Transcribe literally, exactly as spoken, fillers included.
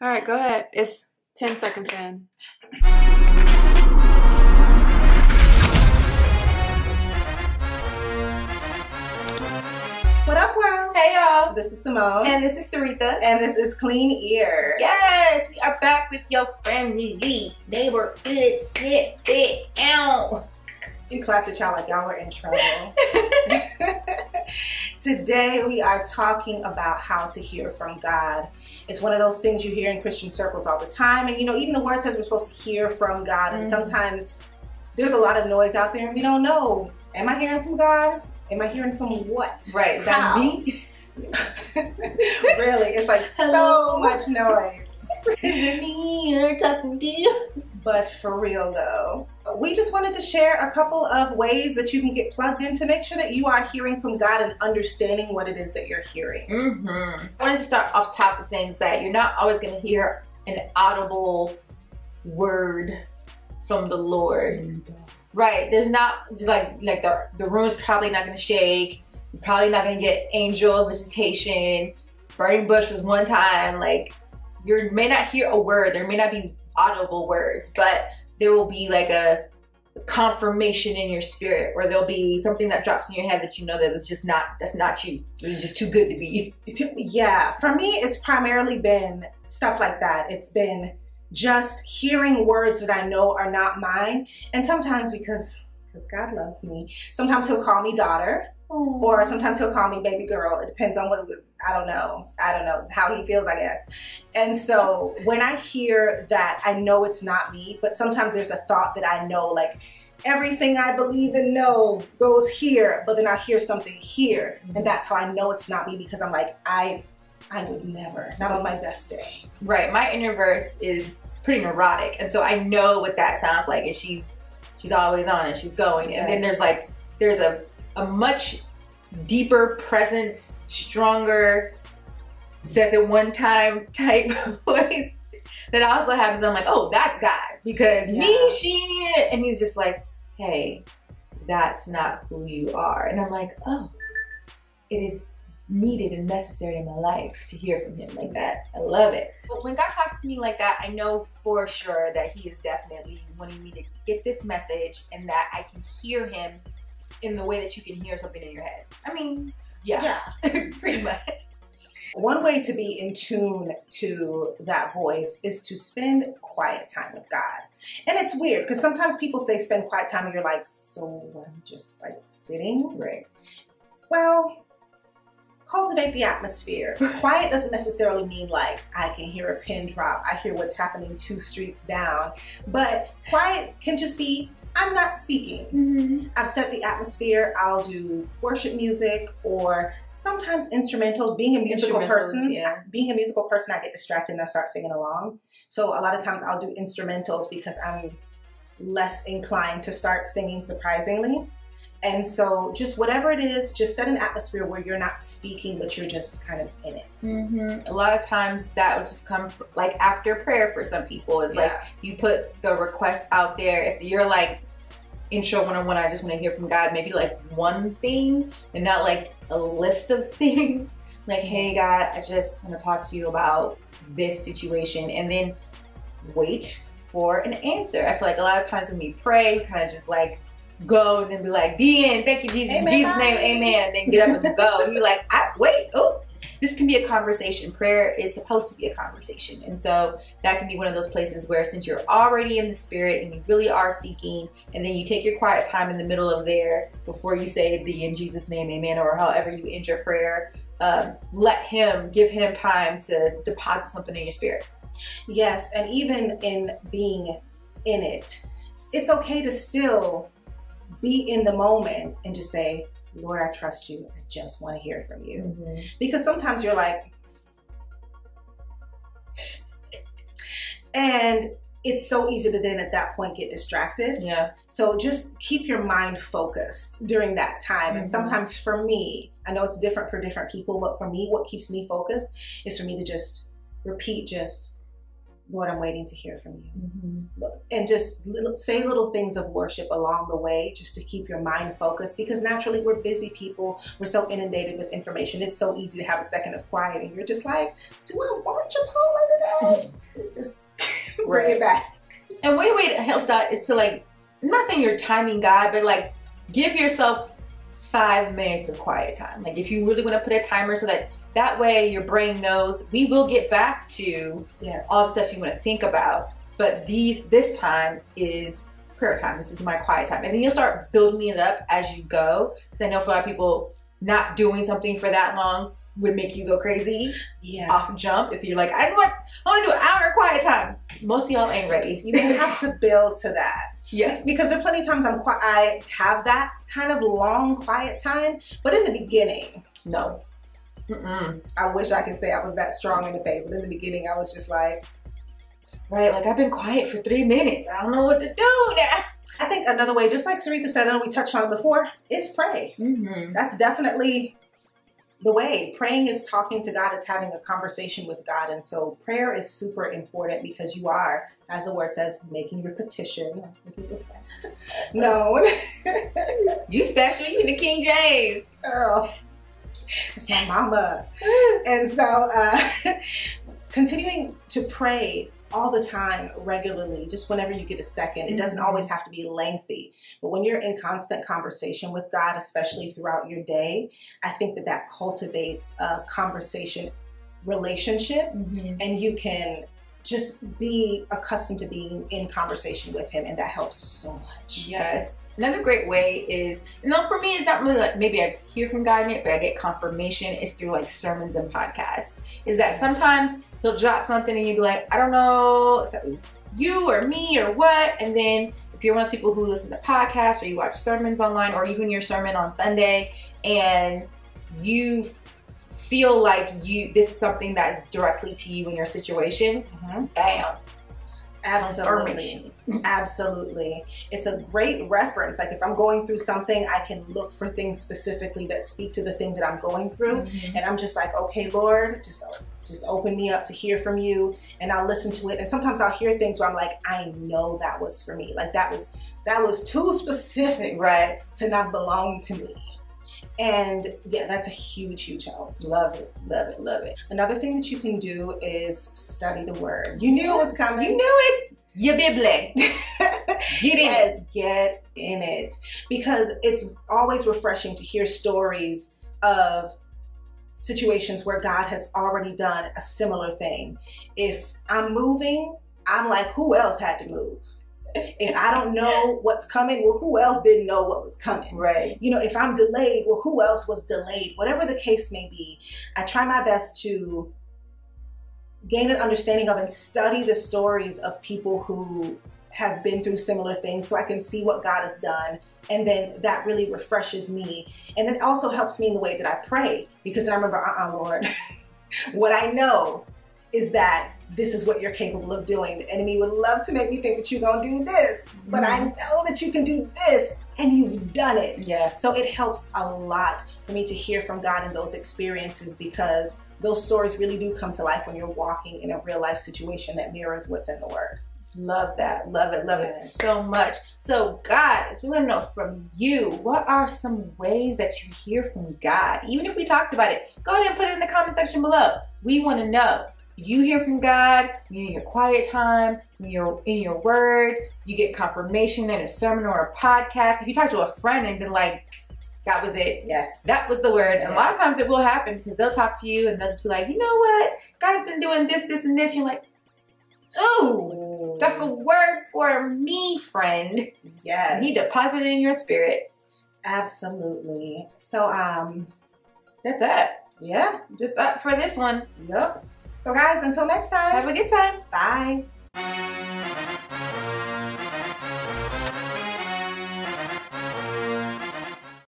All right, go ahead. It's ten seconds in. What up, world? Hey, y'all. This is Simone. And this is Sarita. And this is Clean Ear. Yes, we are back with your friendly neighborhood snip fit out. You clapped at y'all like y'all were in trouble. Today we are talking about how to hear from God. It's one of those things you hear in Christian circles all the time. And you know, even the word says we're supposed to hear from God. And mm-hmm. sometimes there's a lot of noise out there and we don't know. Am I hearing from God? Am I hearing from what? Right. How? Me? Really, it's like so much noise. Is it me you're talking to you? But for real though, we just wanted to share a couple of ways that you can get plugged in to make sure that you are hearing from God and understanding what it is that you're hearing. Mm-hmm. I wanted to start off top with saying that you're not always going to hear an audible word from the Lord. Right. There's not just like, like the, the room's probably not going to shake. You're probably not going to get angel visitation. Burning bush was one time. Like, you may not hear a word. There may not be audible words, but there will be like a confirmation in your spirit, or there'll be something that drops in your head that you know that was just not, that's not you. It was just too good to be you. Yeah, for me, it's primarily been stuff like that. It's been just hearing words that I know are not mine. And sometimes because, because God loves me, sometimes he'll call me daughter. Aww. Or sometimes he'll call me baby girl. It depends on what, I don't know. I don't know how he feels, I guess. And so when I hear that, I know it's not me, but sometimes there's a thought that I know, like everything I believe and know goes here, but then I hear something here. And that's how I know it's not me, because I'm like, I, I would never, not on my best day. Right, my inner verse is pretty neurotic. And so I know what that sounds like. And she's, she's always on and she's going. And then there's like, there's a, a much deeper presence, stronger, says it one time type voice that also happens. I'm like, oh, that's God, because yeah. me, she, and he's just like, hey, that's not who you are. And I'm like, oh, it is needed and necessary in my life to hear from him like that. I love it. But when God talks to me like that, I know for sure that he is definitely wanting me to get this message and that I can hear him in the way that you can hear something in your head. I mean, yeah, yeah. Pretty much. One way to be in tune to that voice is to spend quiet time with God. And it's weird because sometimes people say spend quiet time and you're like, so I'm just like sitting? Right. Well, cultivate the atmosphere. Quiet doesn't necessarily mean like I can hear a pin drop, I hear what's happening two streets down, but quiet can just be I'm not speaking. Mm-hmm. I've set the atmosphere. I'll do worship music or sometimes instrumentals. Being a musical person, yeah. being a musical person, I get distracted and I start singing along. So a lot of times I'll do instrumentals because I'm less inclined to start singing, surprisingly. And so just whatever it is, just set an atmosphere where you're not speaking, but you're just kind of in it. Mm-hmm. A lot of times that would just come from, like after prayer for some people. It's yeah. like you put the request out there. If you're like intro one oh one, I just want to hear from God, maybe like one thing and not like a list of things. Like, hey God, I just want to talk to you about this situation, and then wait for an answer. I feel like a lot of times when we pray, we kind of just like go and then be like, the end, thank you Jesus, amen, in Jesus' name, amen, and then get up and go. And you're like, I, wait, oh, this can be a conversation. Prayer is supposed to be a conversation. And so that can be one of those places where, since you're already in the spirit and you really are seeking, and then you take your quiet time in the middle of there before you say the in Jesus' name, amen, or however you end your prayer, um, let him, give him time to deposit something in your spirit. Yes, and even in being in it, it's okay to still be in the moment and just say, Lord, I trust you. I just want to hear from you. Mm-hmm. Because sometimes you're like, and it's so easy to then at that point get distracted. Yeah. So just keep your mind focused during that time. Mm-hmm. And sometimes for me, I know it's different for different people, but for me, what keeps me focused is for me to just repeat just Lord, I'm waiting to hear from you. Mm-hmm. And just little, say little things of worship along the way, just to keep your mind focused, because naturally we're busy people. We're so inundated with information. It's so easy to have a second of quiet and you're just like, do I want Chipotle today? Just bring right. it back. And one way to help that is to, like, I'm not saying you're timing God, but like give yourself five minutes of quiet time. Like if you really want to put a timer so that That way your brain knows we will get back to yes. all the stuff you want to think about, but these this time is prayer time. This is my quiet time. And then you'll start building it up as you go. Because I know for a lot of people, not doing something for that long would make you go crazy. Yeah. Off jump if you're like, I want I want to do an hour of quiet time. Most of y'all ain't ready. You have to build to that. Yes, because there are plenty of times I'm qui- I have that kind of long quiet time, but in the beginning, no. Mm-mm. I wish I could say I was that strong in the faith, but in the beginning I was just like, right, like I've been quiet for three minutes. I don't know what to do now. I think another way, just like Sarita said, I know we touched on it before, it's pray. Mm-hmm. That's definitely the way. Praying is talking to God. It's having a conversation with God. And so prayer is super important because you are, as the word says, making your petition, making your request known. You special, you in the King James. Girl. It's my mama. And so uh, continuing to pray all the time, regularly, just whenever you get a second. It doesn't always have to be lengthy, but when you're in constant conversation with God, especially throughout your day, I think that that cultivates a conversation relationship, mm-hmm. and you can just be accustomed to being in conversation with him, and that helps so much. Yes. Another great way is, you know, for me, it's not really like maybe I just hear from God in it, but I get confirmation. It's through like sermons and podcasts. Is that yes. sometimes he'll drop something and you'll be like, I don't know if that was you or me or what. And then if you're one of those people who listen to podcasts or you watch sermons online or even your sermon on Sunday and you've feel like you this is something that's directly to you in your situation, mm-hmm. bam. Absolutely. Absolutely. It's a great reference. Like if I'm going through something, I can look for things specifically that speak to the thing that I'm going through. Mm-hmm. And I'm just like, okay, Lord, just, just open me up to hear from you. And I'll listen to it. And sometimes I'll hear things where I'm like, I know that was for me. Like that was, that was too specific, right, to not belong to me. And yeah, that's a huge, huge help. Love it, love it, love it. Another thing that you can do is study the word. You knew it was coming. You knew it. Your Bible. Get in yes, it. Get in it. Because it's always refreshing to hear stories of situations where God has already done a similar thing. If I'm moving, I'm like, who else had to move? If I don't know what's coming, well, who else didn't know what was coming? Right. You know, if I'm delayed, well, who else was delayed? Whatever the case may be, I try my best to gain an understanding of and study the stories of people who have been through similar things so I can see what God has done. And then that really refreshes me. And then also helps me in the way that I pray, because then I remember, uh-uh, Lord, what I know is that this is what you're capable of doing. The enemy would love to make me think that you're gonna do this, but I know that you can do this, and you've done it. Yeah. So it helps a lot for me to hear from God in those experiences, because those stories really do come to life when you're walking in a real life situation that mirrors what's in the word. Love that, love it, love yes. it so much. So guys, we wanna know from you, what are some ways that you hear from God? Even if we talked about it, go ahead and put it in the comment section below. We wanna know. You hear from God in your quiet time, in your, in your word. You get confirmation in a sermon or a podcast. If you talk to a friend and been like, that was it. Yes. That was the word. And yeah. a lot of times it will happen, because they'll talk to you and they'll just be like, you know what? God's been doing this, this, and this. You're like, ooh, that's the word for me, friend. Yes. He deposited in your spirit. Absolutely. So um, that's it. Yeah. That's up for this one. Yep. So guys, until next time, have a good time. Bye.